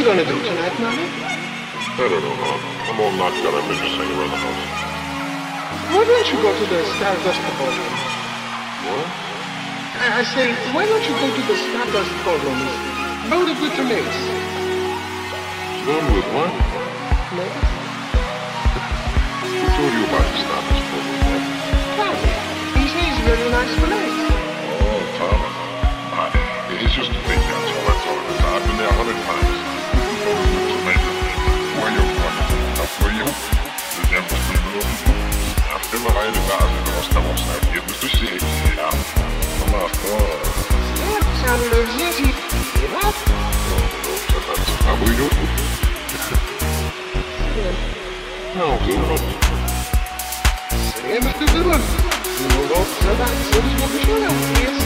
you gonna do tonight, Mommy? I don't know, Mom. I'm all knocked out. I've been just hanging around the house. Why don't you go to the Stardust Ballroom? What? I say, why don't you go to the Stardust Ballroom? Both of you to mix. Both with what? No. Who told you about the Stardust Ballroom? Tom. He says a very nice place. Oh, Tom. It's just a big house. I've been there 100 times. Where you from? Where you? I've been around the house and lost my stuff. It was too safe. I'm out. Sounds easy. What? How we do? No, good. Same as the villain. You know, so that's what we're doing.